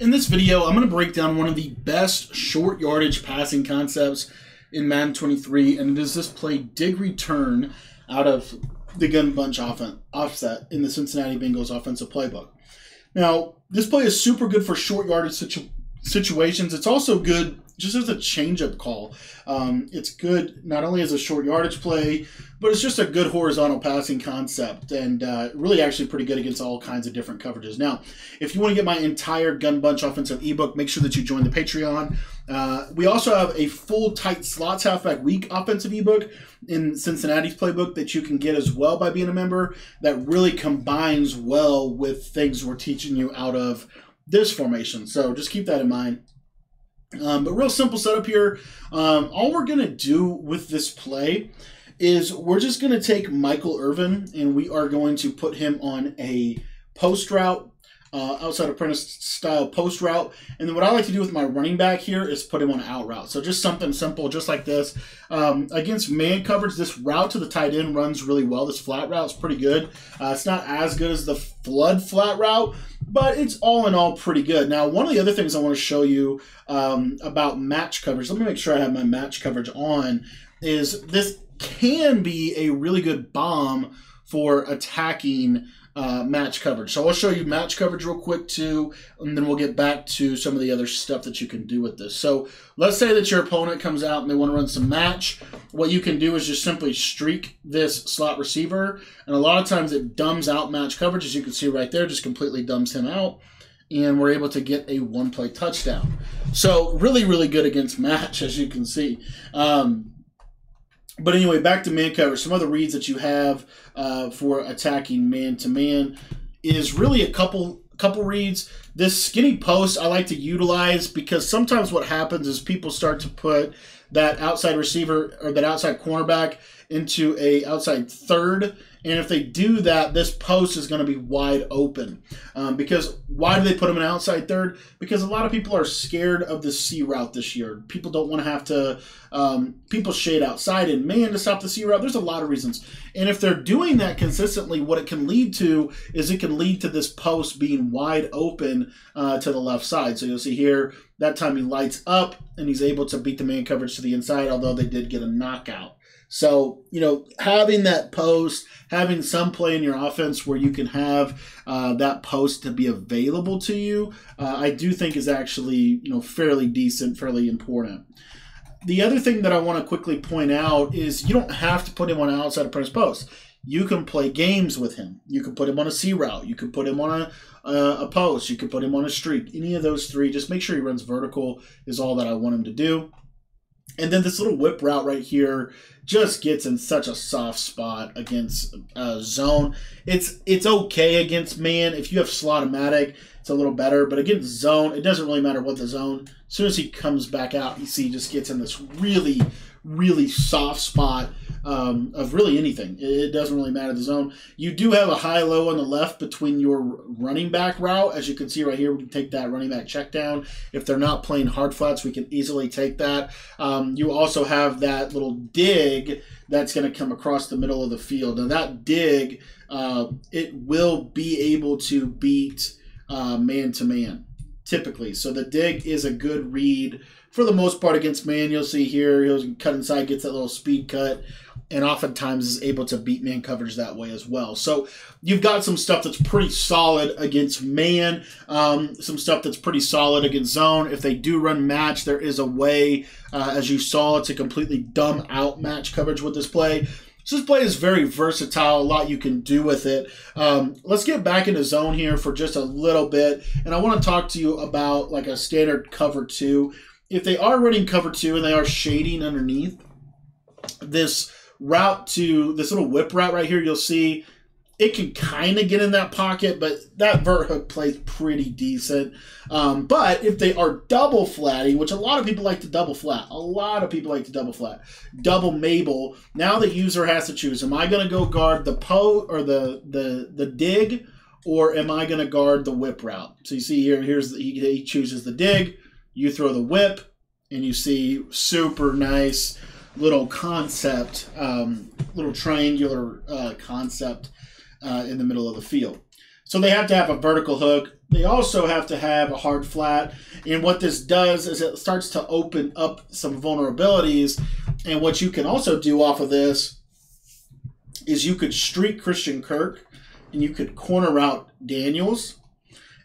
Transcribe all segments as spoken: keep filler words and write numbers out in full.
In this video, I'm going to break down one of the best short yardage passing concepts in Madden twenty-three, and it is this play, Dig Return, out of the Gun Bunch offense, offset in the Cincinnati Bengals offensive playbook. Now, this play is super good for short yardage situ situations. It's also good just as a change-up call. Um, it's good not only as a short yardage play, but it's just a good horizontal passing concept, and uh, really actually pretty good against all kinds of different coverages. Now, if you want to get my entire Gun Bunch offensive ebook, make sure that you join the Patreon. Uh, we also have a full tight slots halfback week offensive ebook in Cincinnati's playbook that you can get as well by being a member that really combines well with things we're teaching you out of this formation. So just keep that in mind. Um, but real simple setup here. Um, all we're going to do with this play is we're just going to take Michael Irvin and we are going to put him on a post route, uh, outside apprentice style post route. And then what I like to do with my running back here is put him on an out route. So just something simple, just like this. Um, against man coverage, this route to the tight end runs really well. This flat route is pretty good. Uh, it's not as good as the flood flat route, but it's all in all pretty good. Now, one of the other things I want to show you um, about match coverage, let me make sure I have my match coverage on, is this can be a really good bomb for attacking uh, match coverage. So I'll show you match coverage real quick too, and then we'll get back to some of the other stuff that you can do with this. So let's say that your opponent comes out and they want to run some match. What you can do is just simply streak this slot receiver, and a lot of times it dumbs out match coverage, as you can see right there, just completely dumbs him out, and we're able to get a one-play touchdown. So really, really good against match, as you can see. Um, But anyway, back to man coverage. Some other reads that you have uh, for attacking man-to-man is really a couple couple reads. This skinny post I like to utilize because sometimes what happens is people start to put that outside receiver or that outside cornerback into a outside third. And if they do that, this post is going to be wide open. Um, because why do they put them in outside third? Because a lot of people are scared of the C route this year. People don't want to have to, um, people shade outside and man to stop the C route. There's a lot of reasons. And if they're doing that consistently, what it can lead to is it can lead to this post being wide open uh, to the left side. So you'll see here, that time he lights up and he's able to beat the man coverage to the inside, although they did get a knockout. So, you know, having that post, having some play in your offense where you can have uh, that post to be available to you, uh, I do think is actually, you know, fairly decent, fairly important. The other thing that I want to quickly point out is you don't have to put him on an outside apprentice post. You can play games with him. You can put him on a C route. You can put him on a, uh, a post. You can put him on a streak. Any of those three, just make sure he runs vertical is all that I want him to do. And then this little whip route right here just gets in such a soft spot against uh, zone. It's it's okay against man. If you have Slot-O-Matic, it's a little better. But against zone, it doesn't really matter what the zone. As soon as he comes back out, you see he just gets in this really, really soft spot um, of really anything. It doesn't really matter the zone. You do have a high-low on the left between your running back route. As you can see right here, we can take that running back check down. If they're not playing hard flats, we can easily take that. Um, you also have that little dig that's going to come across the middle of the field. Now, that dig, uh, it will be able to beat uh, man-to-man, typically. So the dig is a good read for the most part against man. You'll see here, he'll cut inside, gets that little speed cut, and oftentimes is able to beat man coverage that way as well. So you've got some stuff that's pretty solid against man, um, some stuff that's pretty solid against zone. If they do run match, there is a way, uh, as you saw, to completely dumb out match coverage with this play. So this play is very versatile, a lot you can do with it. Um, let's get back into zone here for just a little bit, and I want to talk to you about like a standard cover two. If they are running cover two and they are shading underneath, this route to this little whip route right here, you'll see it can kind of get in that pocket, but that vert hook plays pretty decent. Um, but if they are double flatting, which a lot of people like to double flat, a lot of people like to double flat, double Mabel. Now the user has to choose: am I going to go guard the po or the the the dig, or am I going to guard the whip route? So you see here, here's the, he, he chooses the dig. You throw the whip, and you see super nice little concept, um, little triangular uh, concept. Uh, in the middle of the field. So they have to have a vertical hook. They also have to have a hard flat. And what this does is it starts to open up some vulnerabilities. And what you can also do off of this is you could streak Christian Kirk and you could corner out Daniels.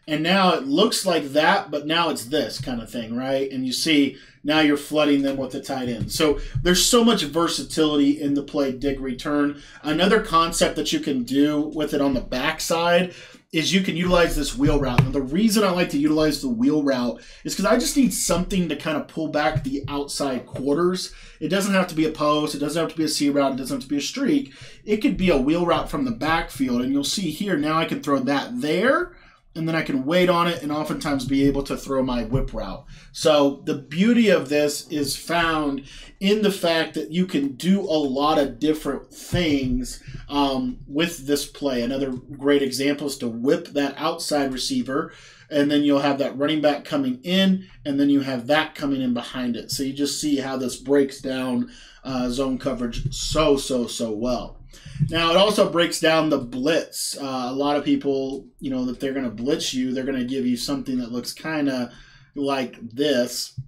And now it looks like that, but now it's this kind of thing, right? And you see now you're flooding them with the tight end. So there's so much versatility in the play dig return. Another concept that you can do with it on the backside is you can utilize this wheel route. And the reason I like to utilize the wheel route is because I just need something to kind of pull back the outside quarters. It doesn't have to be a post. It doesn't have to be a C route. It doesn't have to be a streak. It could be a wheel route from the backfield. And you'll see here, now I can throw that there, and then I can wait on it and oftentimes be able to throw my whip route. So the beauty of this is found in the fact that you can do a lot of different things um, with this play. Another great example is to whip that outside receiver, and then you'll have that running back coming in, and then you have that coming in behind it. So you just see how this breaks down uh, zone coverage so, so, so well. Now, it also breaks down the blitz. Uh, a lot of people, you know, if they're going to blitz you, they're going to give you something that looks kind of like this.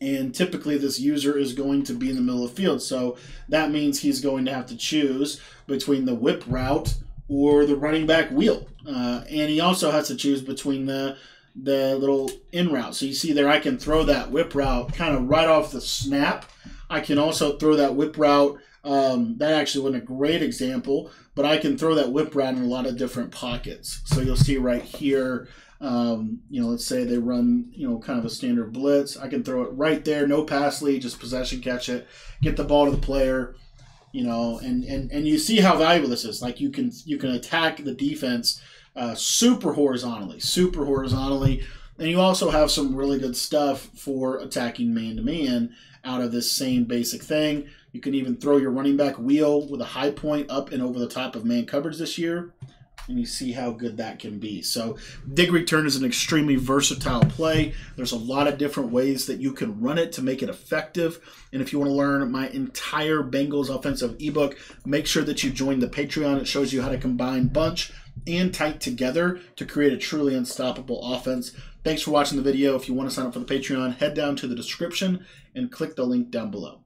And typically this user is going to be in the middle of the field. So that means he's going to have to choose between the whip route or the running back wheel. Uh, and he also has to choose between the the little in route. So you see there, I can throw that whip route kind of right off the snap. I can also throw that whip route. Um, that actually wasn't a great example, but I can throw that whip route in a lot of different pockets. So you'll see right here, um, you know, let's say they run, you know, kind of a standard blitz. I can throw it right there, no pass lead, just possession catch it, get the ball to the player, you know, and, and, and you see how valuable this is. Like you can, you can attack the defense uh, super horizontally, super horizontally. And you also have some really good stuff for attacking man-to-man out of this same basic thing. You can even throw your running back wheel with a high point up and over the top of man coverage this year, and you see how good that can be. So dig return is an extremely versatile play. There's a lot of different ways that you can run it to make it effective. And if you want to learn my entire Bengals offensive ebook, make sure that you join the Patreon. It shows you how to combine bunch and tight together to create a truly unstoppable offense. Thanks for watching the video. If you want to sign up for the Patreon, head down to the description and click the link down below.